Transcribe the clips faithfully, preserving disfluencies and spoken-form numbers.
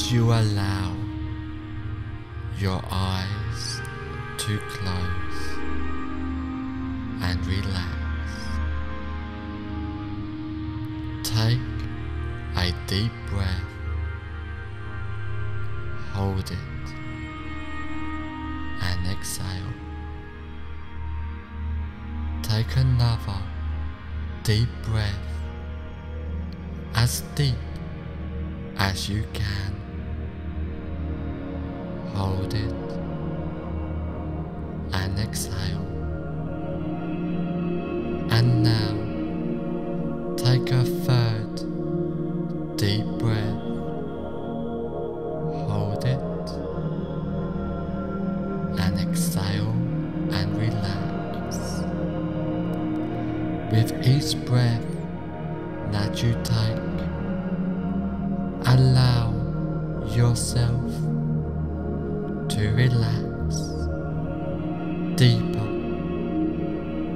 as you allow your eyes to close and relax. Take a deep breath, hold it, and exhale. Take another deep breath, as deep as you can. Hold it and exhale. And now take a third deep breath. Hold it and exhale and relax. With each breath that you take, allow yourself to relax deeper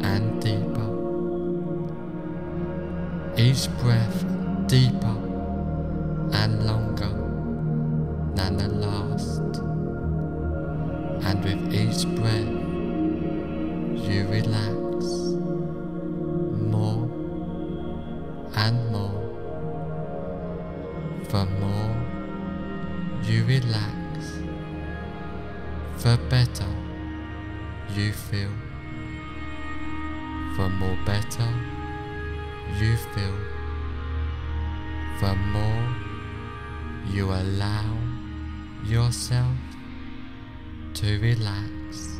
and deeper. Each breath deeper and longer than the last. And with each breath you relax more and more. The more you relax, the better you feel. The more better you feel, the more you allow yourself to relax.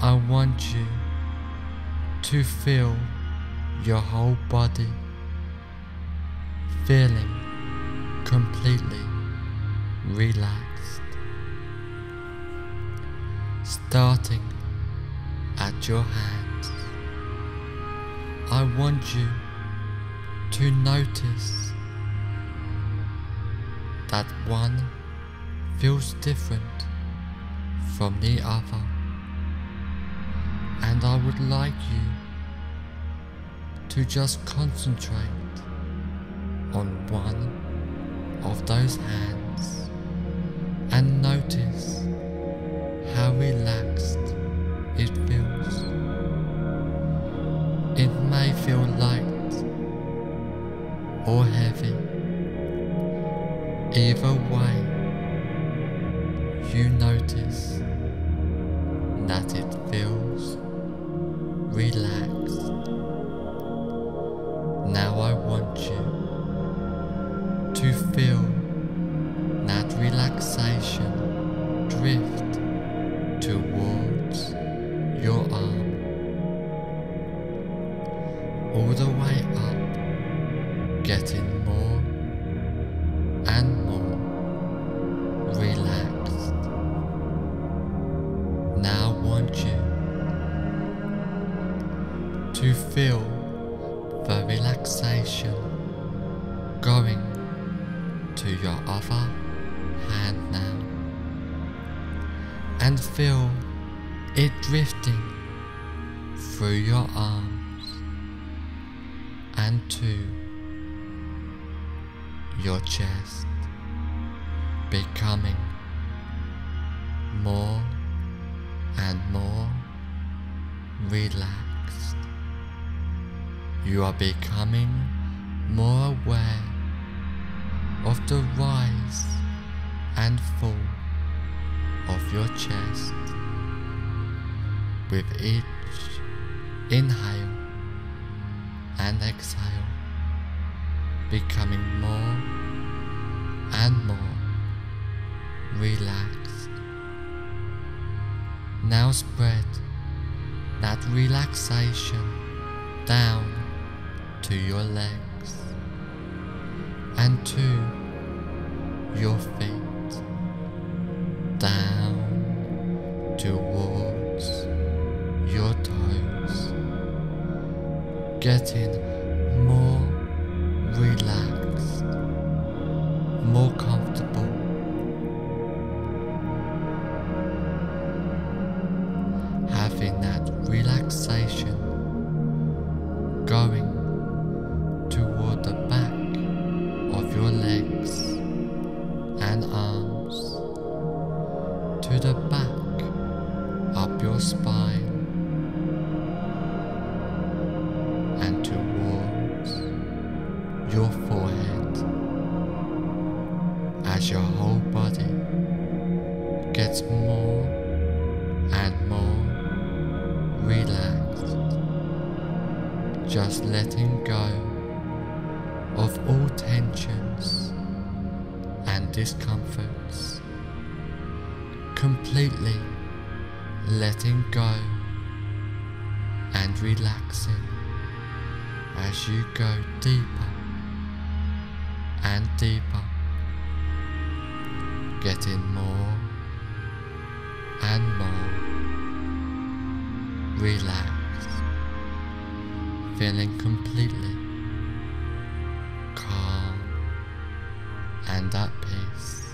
I want you to feel your whole body, feeling completely relaxed, starting at your hands. I want you to notice that one feels different from the other, and I would like you to just concentrate on one of those hands and notice how relaxed it feels. It may feel light or heavy. Either way, you notice that it feels relaxed. Now I want you to feel that relaxation drift towards your arm, all the way up, getting more and more relaxed. Now I want you to feel the relaxation going to your other hand now, and feel it drifting through your arms and to your chest, becoming more and more relaxed. You are becoming more aware of the rise and fall of your chest. With each inhale and exhale, becoming more and more relaxed. Now spread that relaxation down to your legs and to your feet, down towards your toes, getting more relaxed, more comfortable. Having that relaxation going toward the back of your legs, just letting go of all tensions and discomforts, completely letting go and relaxing as you go deeper and deeper, getting more and more relaxed, feeling completely calm and at peace.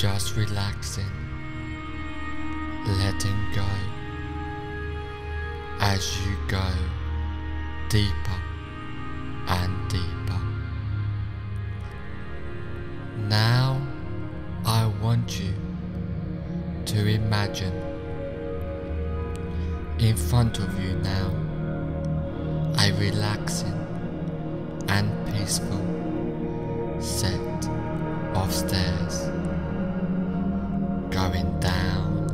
Just relaxing, letting go as you go deeper and deeper. Now I want you to imagine in front of you now a relaxing and peaceful set of stairs going down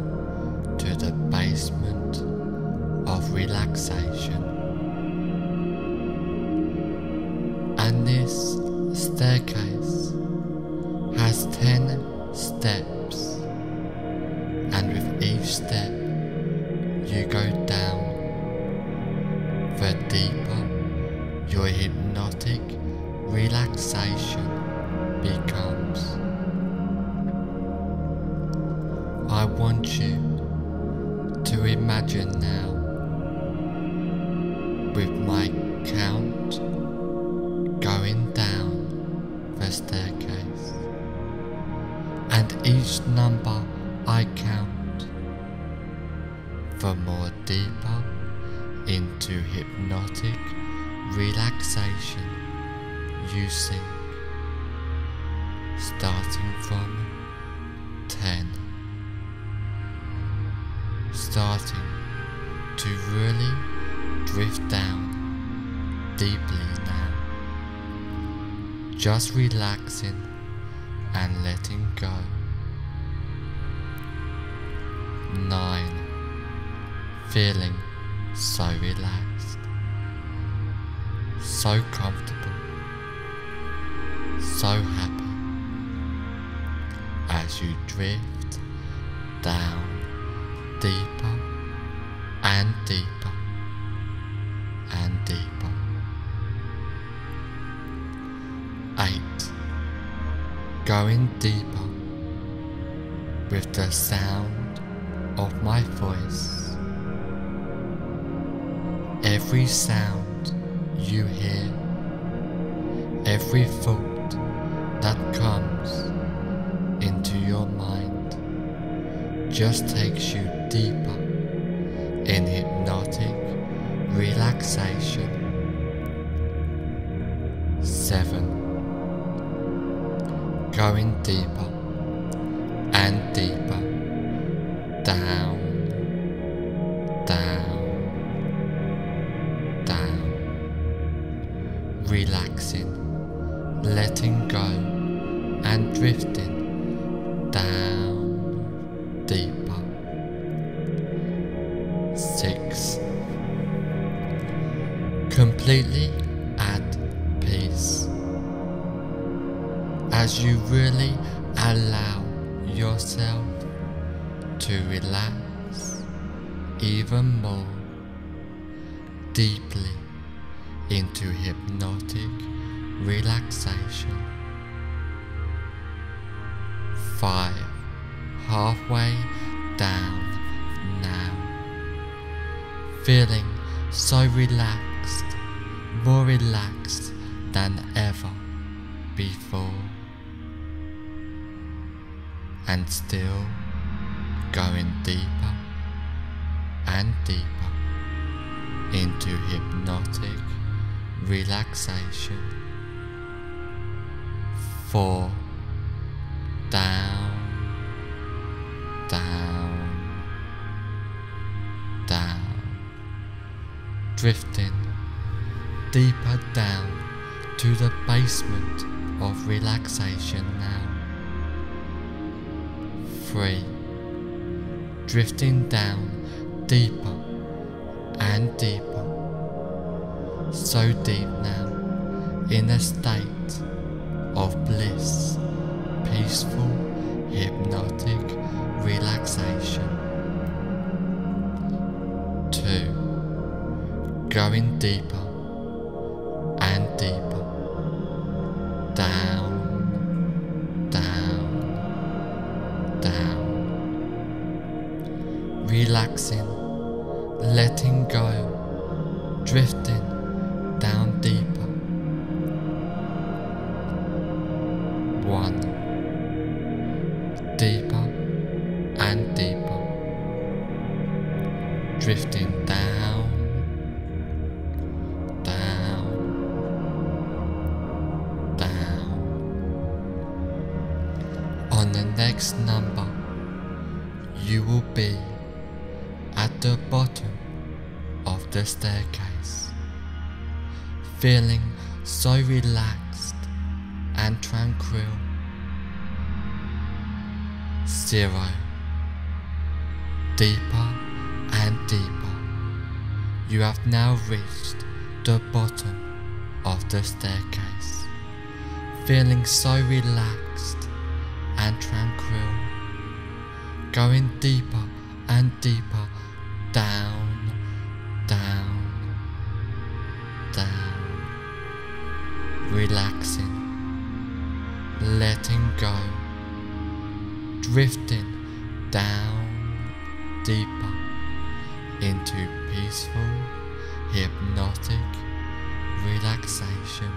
to the basement of relaxation. And this staircase has ten steps, and with each step you go down, the deeper your hypnotic relaxation becomes. I want you to imagine now, with my count going down the staircase, and each number I count, the more deeper into hypnotic relaxation you sink, starting from ten. Starting to really drift down deeply now, just relaxing and letting go. Nine, feeling so relaxed, so comfortable, so happy as you drift down deeper and deeper and deeper. Eight, going deeper with the sound of my voice. Every sound you hear, every thought that comes into your mind just takes you deeper in hypnotic relaxation. Seven, going deeper and deeper, down, down, down, relaxing, letting go and drifting down deeper. Six, completely at peace, as you really allow yourself to relax even more deeply into hypnotic relaxation. Five, halfway down now, feeling so relaxed, more relaxed than ever before, and still going deeper and deeper into hypnotic relaxation. Four, down, down, down, drifting deeper down to the basement of relaxation now. Three. Drifting down deeper and deeper, so deep now, in a state of bliss, peaceful, hypnotic relaxation. Two. Going deeper and deeper, down, down, down. Relaxing, letting go, drifting down deeper. One. Deeper and deeper. Drifting down, down, down. On the next number, you will be at the bottom of the staircase, feeling so relaxed and tranquil. Zero. Deeper and deeper, you have now reached the bottom of the staircase, feeling so relaxed and tranquil, going deeper and deeper. Down, down, down, relaxing, letting go, drifting down deeper into peaceful, hypnotic relaxation,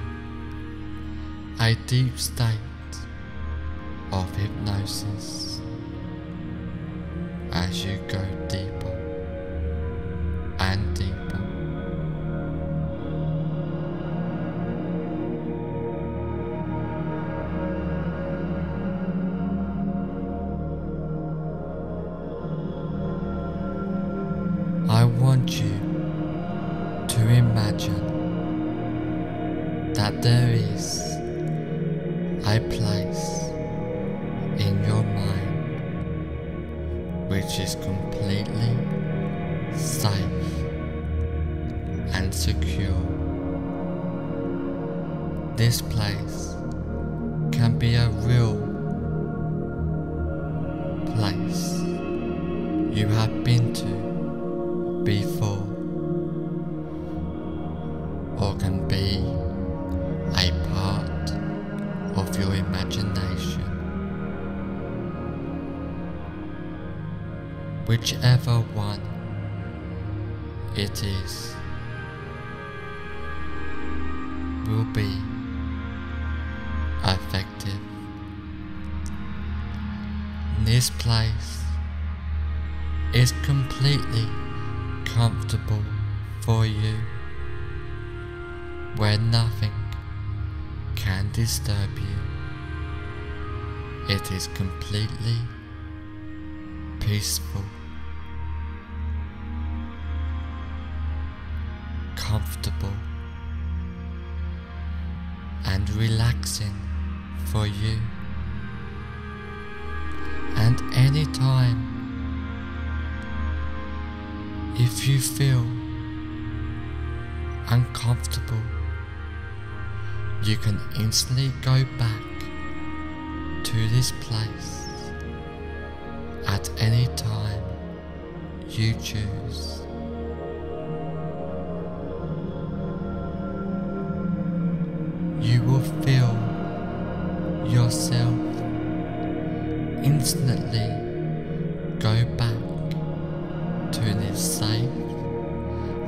a deep state of hypnosis as you go deeper. And deeper. I want you to imagine that there is a place in your mind which is completely safe and secure. This place can be a real place you have been to before, or can be a part of your imagination. Whichever one it is will be effective. This place is completely comfortable for you, where nothing can disturb you. It is completely peaceful, comfortable and relaxing for you. And any time if you feel uncomfortable, you can instantly go back to this place at any time you choose. You will feel yourself instantly go back to this safe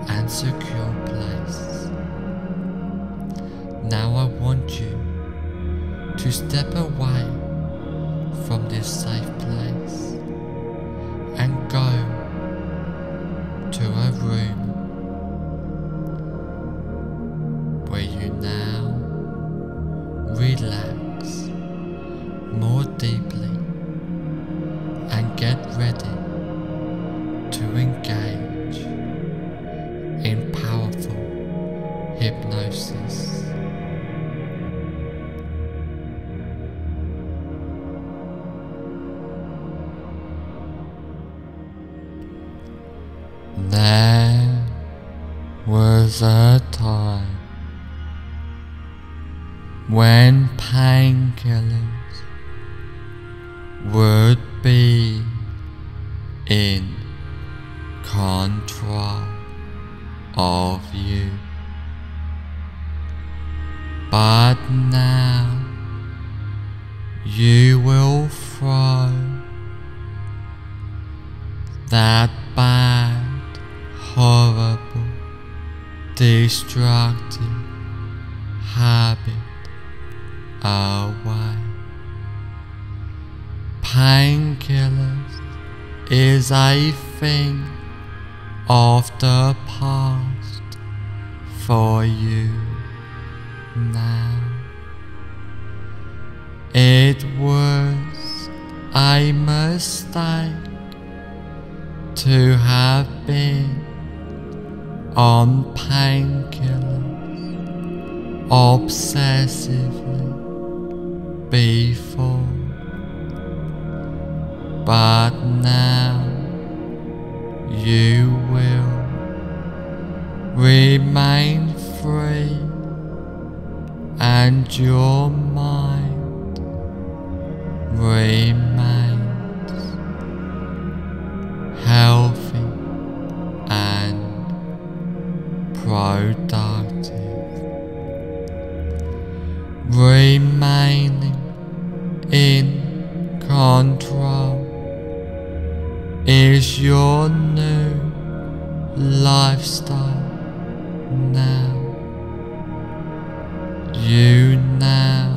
and secure place. Now I want you to step away from this safe place and go to a room where you now relax more deeply and get ready to engage in powerful hypnosis. the third time, when painkillers would be in control of you. But now you will throw that bad, horrible, destructive habit away. Painkillers is a thing of the past for you now. It was a mistake to have been on painkillers obsessively before, but now you will remain free, and your mind remains healthy and productive, remaining in control is your new lifestyle now. You now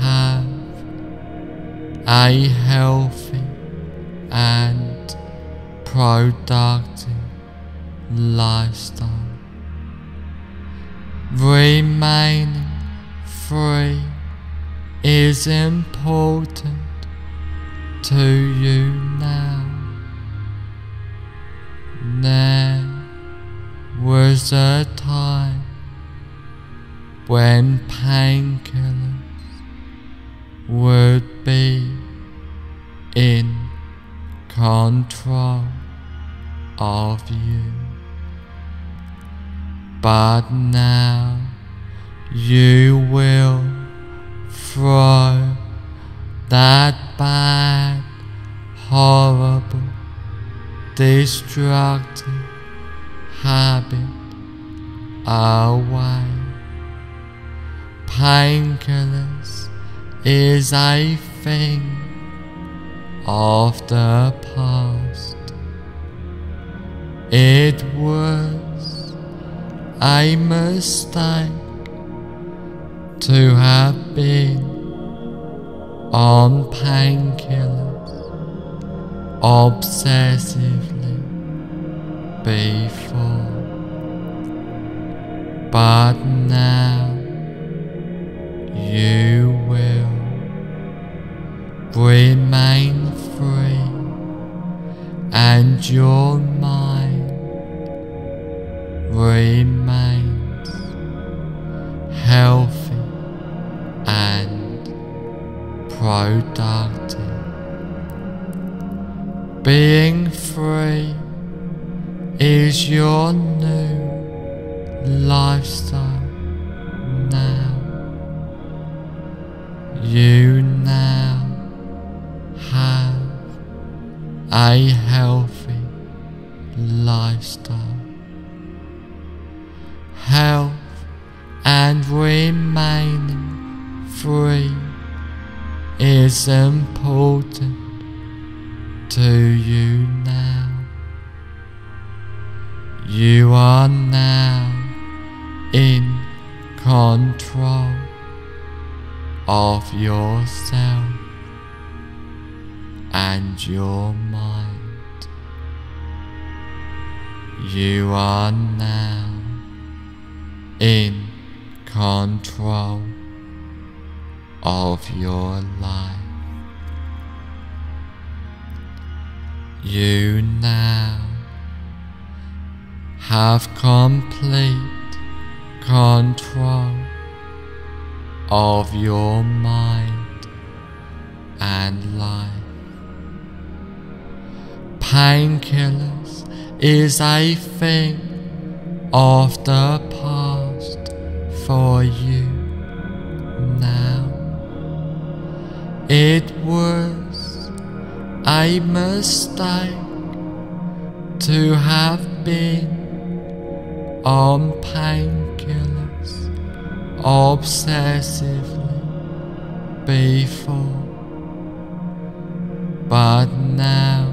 have a healthy and productive lifestyle, remaining free is important to you now. There was a time when painkillers would be in control of you, but now you will throw that bad, horrible, destructive habit away. Painkillers is a thing of the past. It was a mistake to have been on painkillers obsessively before, but now you will remain free, and your mind remains healthy and productive. Being free is your new lifestyle now. You now have a healthy lifestyle, health and remaining free is important to you now. You are now in control of yourself and your mind. You are now in control of your life. You now have complete control of your mind and life. Painkillers is a thing of the past for you now. It was a mistake to have been on painkillers obsessively before, but now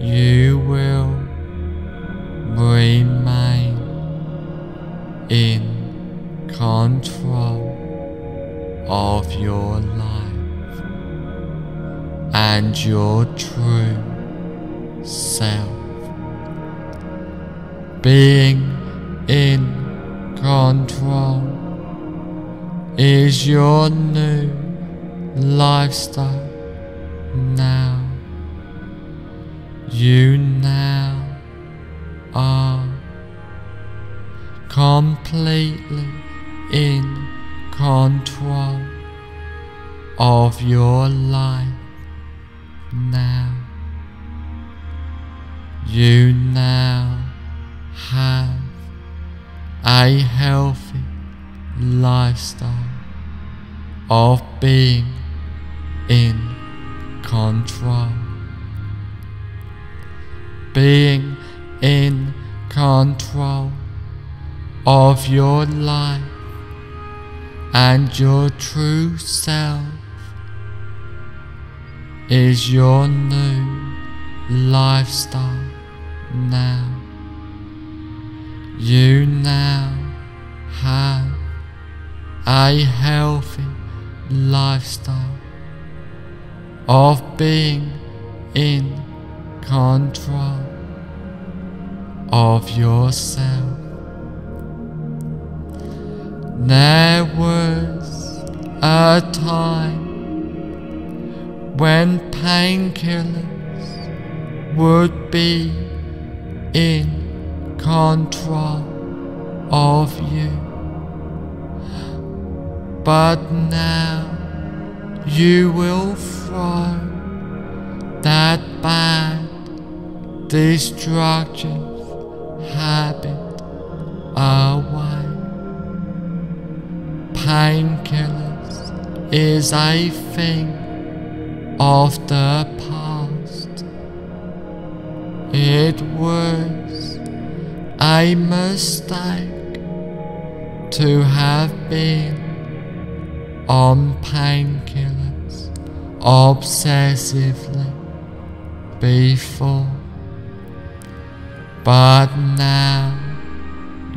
you will remain in control of your life and your true self. Being in control is your new lifestyle now. You now are completely in control of your life now. You now have a healthy lifestyle of being in control. Being in control of your life and your true self is your new lifestyle now. You now have a healthy lifestyle of being in control of yourself. There was a time when painkillers would be in control of you, but now you will throw that bad destructive habit away. Painkillers is a thing of the past. It was a mistake to have been on painkillers obsessively before, but now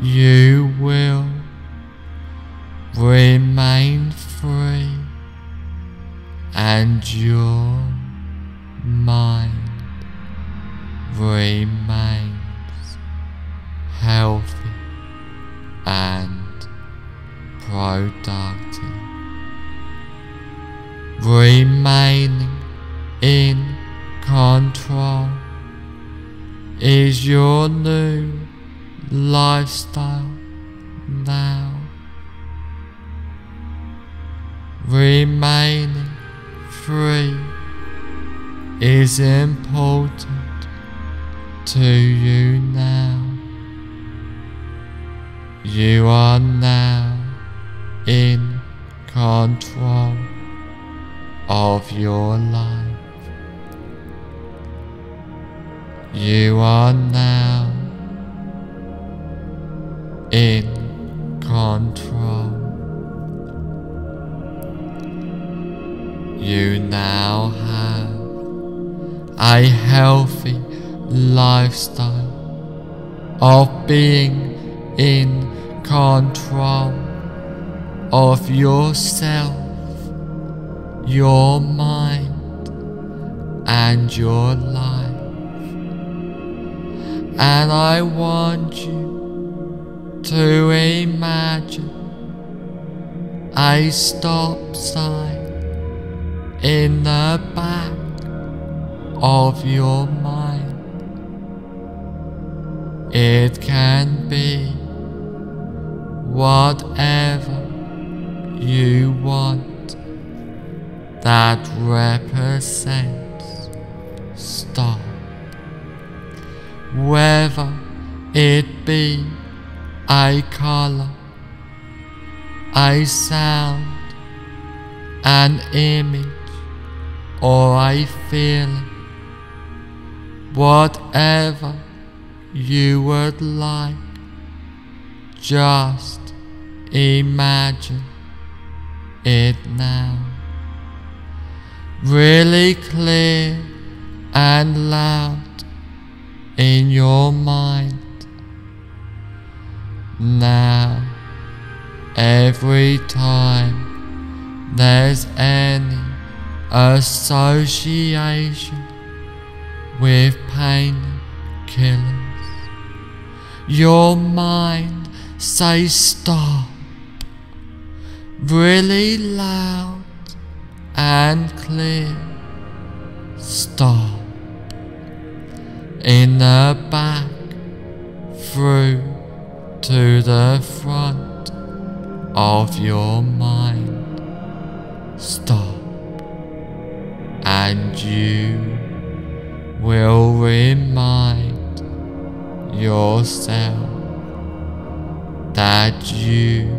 you will remain free and your mind remains healthy and productive. Remaining in control is your new lifestyle now. Remaining free is important to you now. You are now in control of your life. You are now in control. You now have a healthy lifestyle of being in control of yourself, your mind, and your life. And I want you to imagine a stop sign in the back of your mind. It can be whatever you want that represents stop. Whether it be I colour, I sound, an image, or I feeling, whatever you would like, just imagine it now, really clear and loud in your mind. Now, every time there's any association with painkillers, your mind says stop, really loud and clear, stop, in the back, through to the front of your mind, stop, and you will remind yourself that you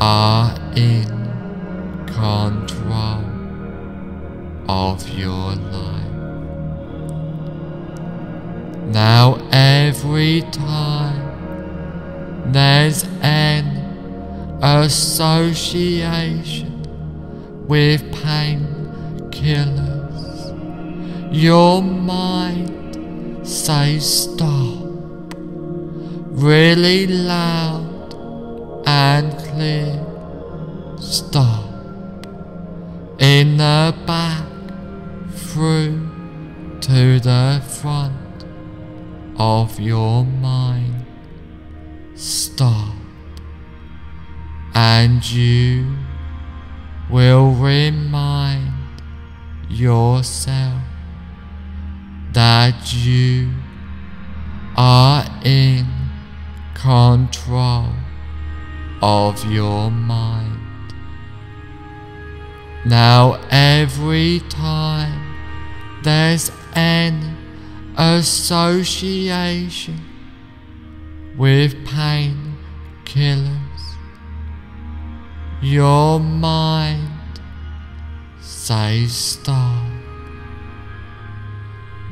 are in control of your life. Now every time there's an association with painkillers, your mind says stop, really loud and clear, stop, in the back, through to the front of your mind. Stop, and you will remind yourself that you are in control of your mind. Now every time there's an association with painkillers, your mind says stop,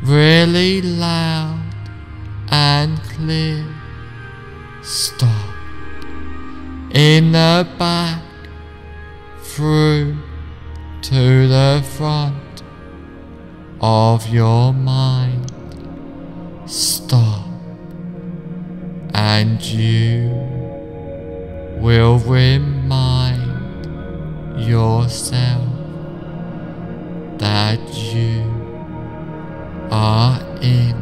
really loud and clear, stop, in the back, through to the front of your mind, stop, and you will remind yourself that you are in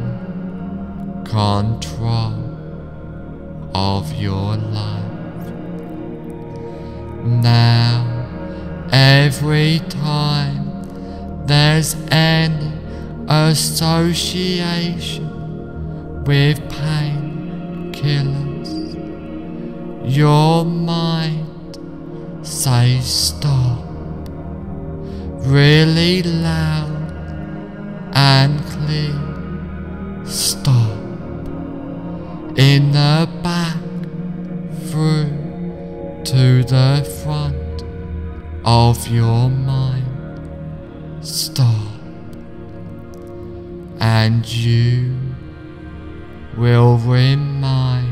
control of your life. Now, every time there's an association with pain, your mind says stop, really loud and clear, stop, in the back, through to the front of your mind, stop, and you will remind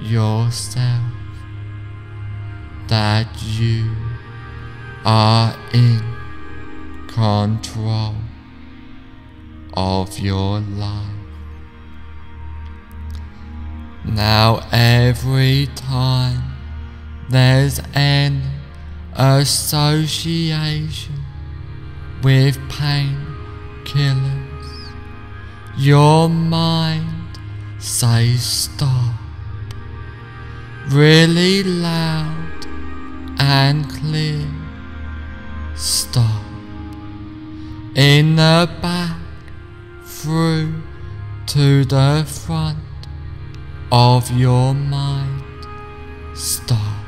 yourself that you are in control of your life. Now every time there's an association with painkillers, your mind says stop, really loud and clear, stop, in the back, through to the front of your mind, stop,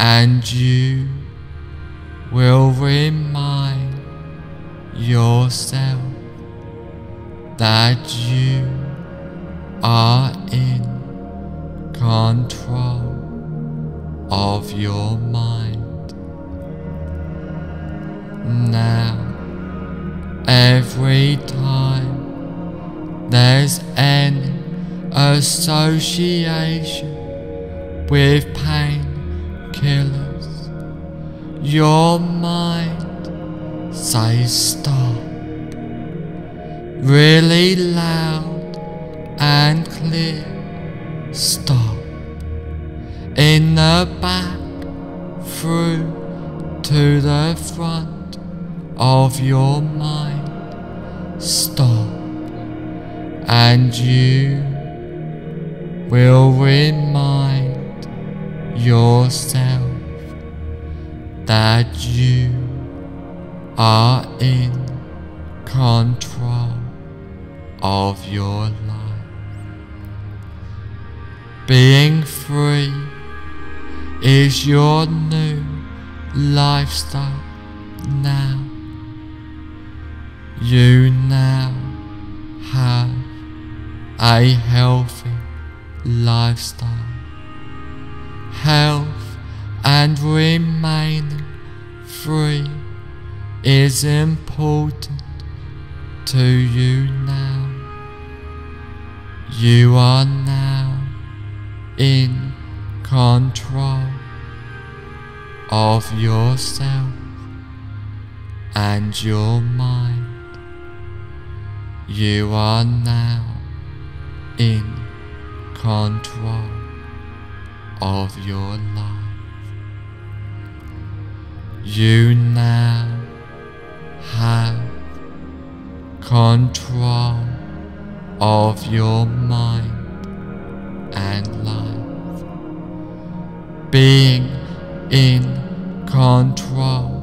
and you will remind yourself that you are in control of your mind. Now, every time there's an association with painkillers, your mind says stop, really loud and clear, stop, in the back through to the front of your mind. Stop, and you will remind yourself that you are in control of your life. Being free is your new lifestyle now. You now have a healthy lifestyle. Health and remaining free is important to you now. You are now in control of yourself and your mind. You are now in control of your life. You now have control of your mind and life. Being in control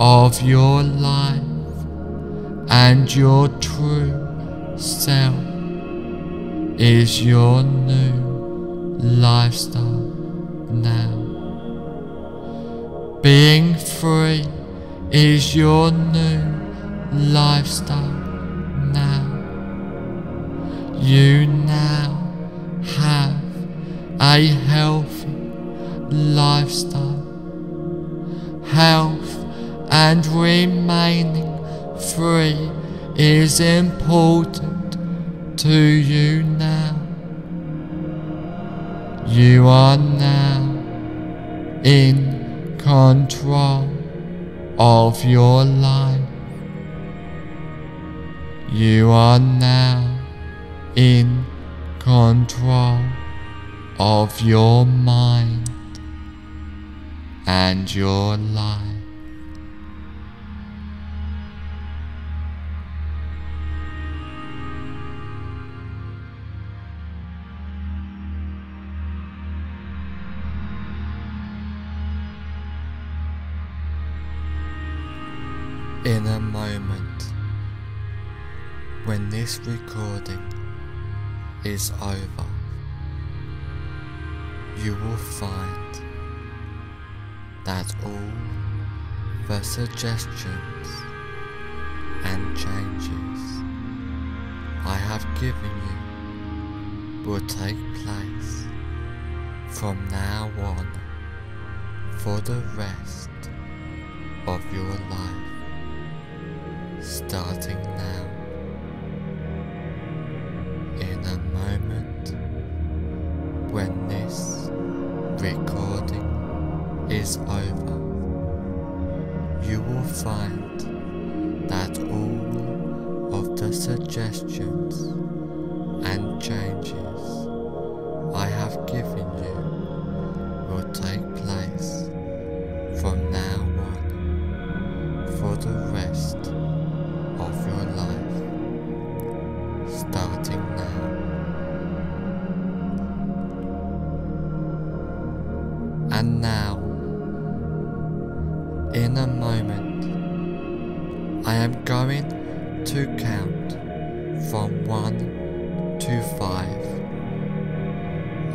of your life and your true self is your new lifestyle now. Being free is your new lifestyle now. You now have a healthy lifestyle. Health and remaining free is important to you now. You are now in control of your life. You are now in control of your mind and your life. In a moment, when this recording is over, you will find that all the suggestions and changes I have given you will take place from now on for the rest of your life. Starting now. In a moment, when this recording is over, you will find that all of the suggestions and changes I have given you will take place from now on for the rest of your life, starting now. And now, in a moment, I am going to count from one to five.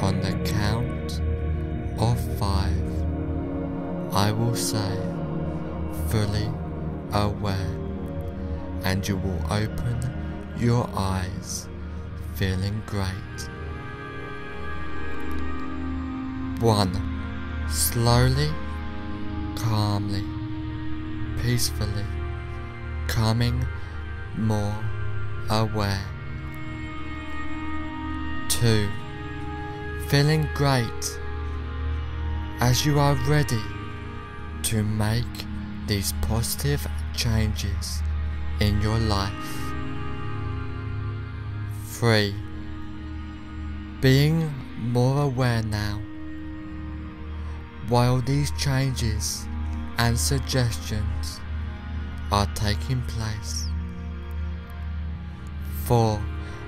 On the count of five, I will say fully aware, and you will open your eyes feeling great. One. Slowly, calmly, peacefully, coming more aware. Two. Feeling great as you are ready to make these positive changes in your life. Three. Being more aware now, while these changes and suggestions are taking place. Four.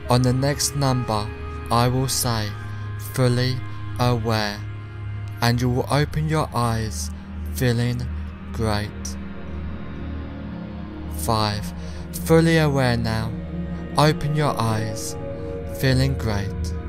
On the next number I will say fully aware, and you will open your eyes feeling great. Five. Fully aware now, open your eyes feeling great.